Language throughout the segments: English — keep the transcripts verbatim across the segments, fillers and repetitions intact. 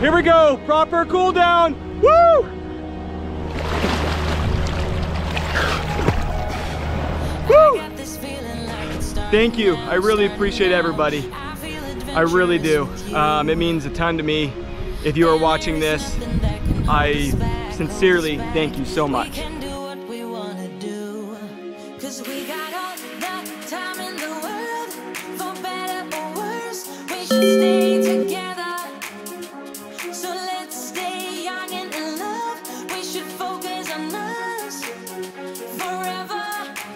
Here we go, proper cool down. Woo! Woo! Thank you, I really appreciate everybody. I really do. Um, it means a ton to me. If you are watching this, I sincerely thank you so much. Stay together, so let's stay young and in love. We should focus on us forever.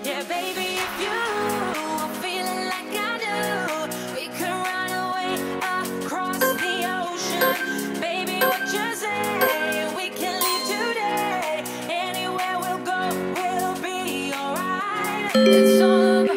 Yeah, baby, if you are feeling like I do, we could run away across the ocean. Baby, what you say? We can leave today. Anywhere we'll go, we'll be alright. It's all so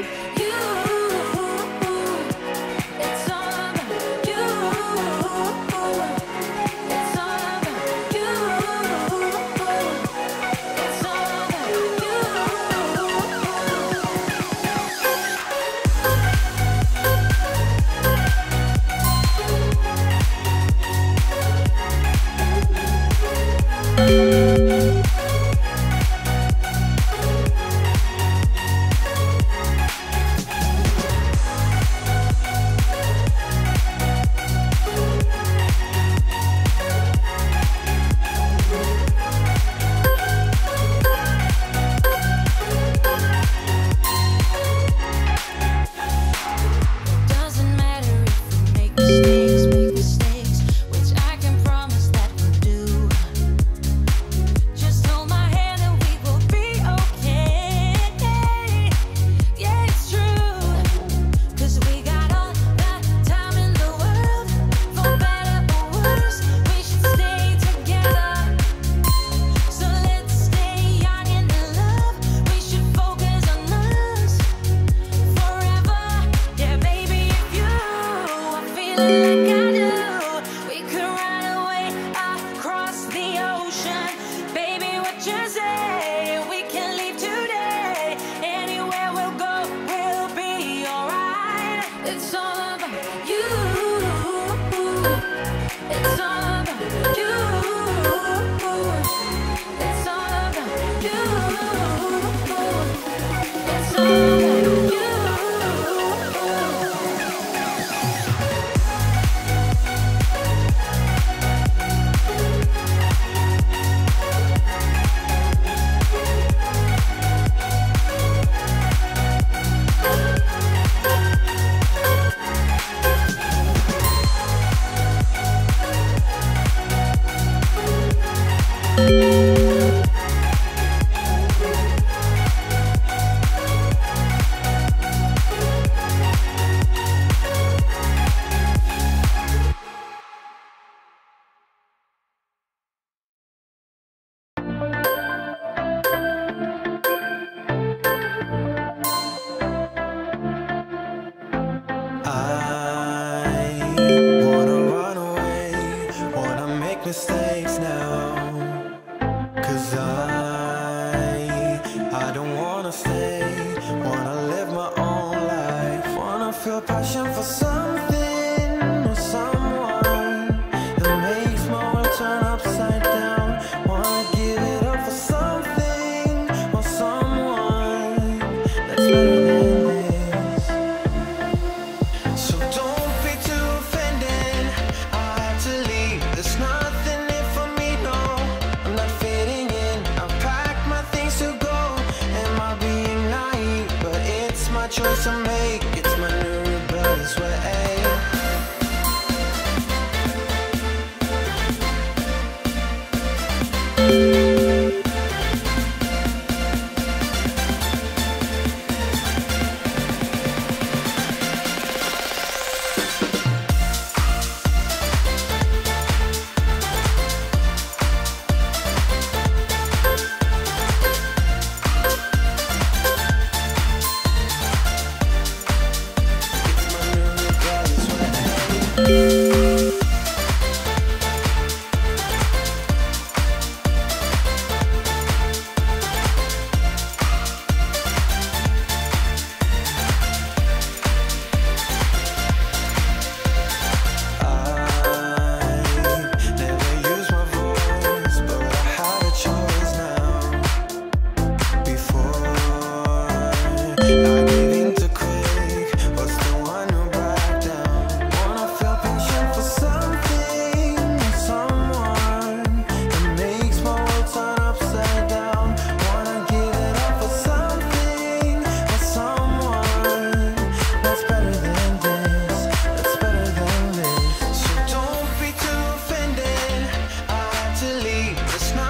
don't be too offended. I had to leave. There's nothing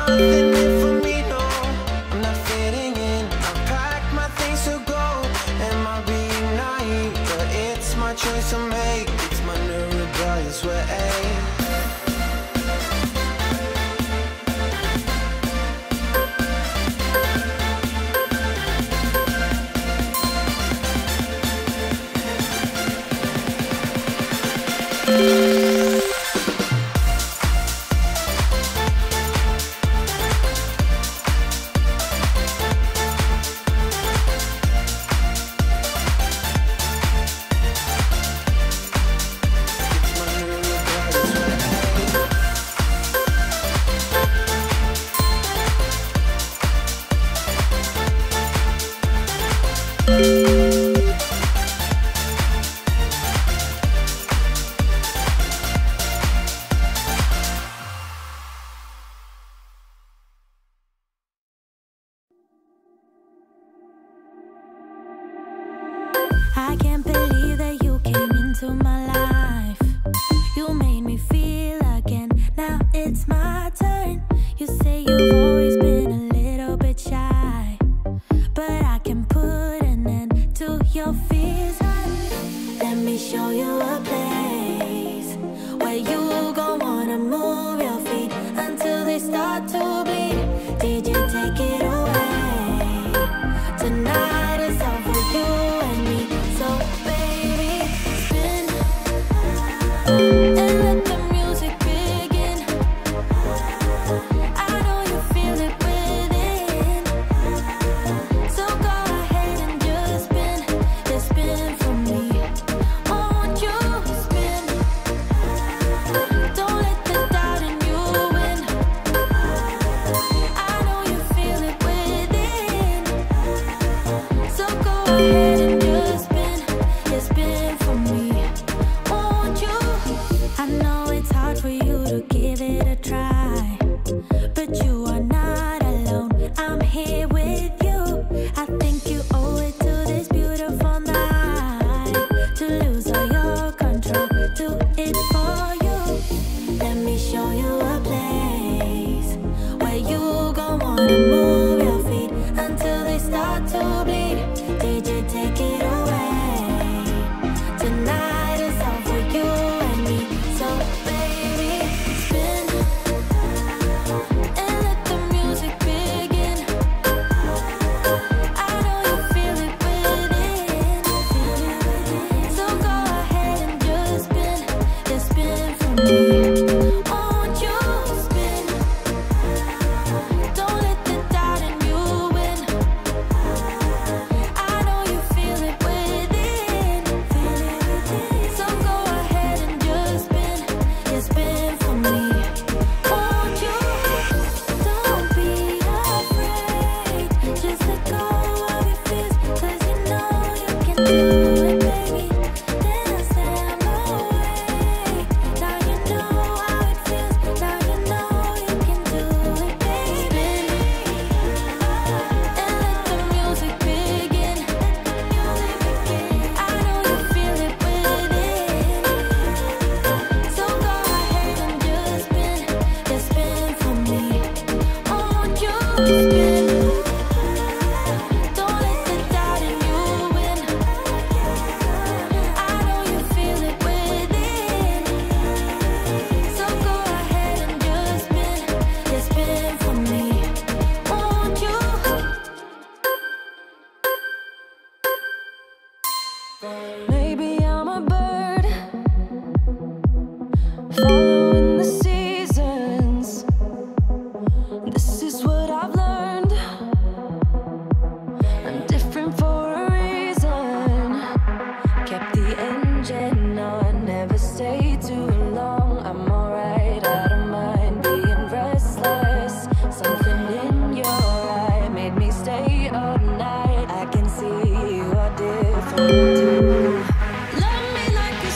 nothing new for me, no, I'm not fitting in. I packed my things to go, and might be naive, but it's my choice to make. It's my new rebellious way. Love me like a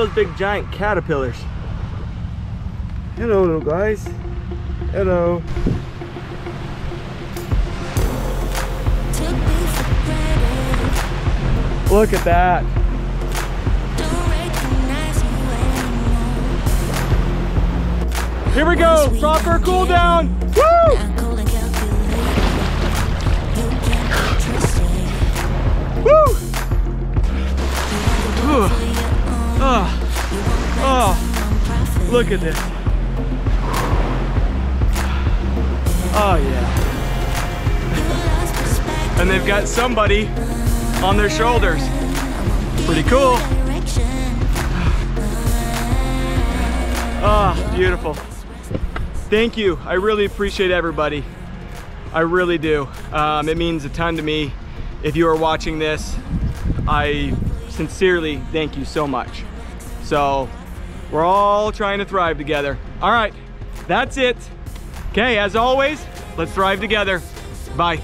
Those big giant caterpillars. Hello little guys. Hello. Look at that. Here we go. Proper cool down. Woo! Woo! Whew. Oh, oh, look at this. Oh yeah. And they've got somebody on their shoulders. Pretty cool. Ah, beautiful. Thank you. I really appreciate everybody. I really do. Um, it means a ton to me. If you are watching this, I sincerely thank you so much. So we're all trying to thrive together. All right, that's it. Okay, as always, let's thrive together. Bye.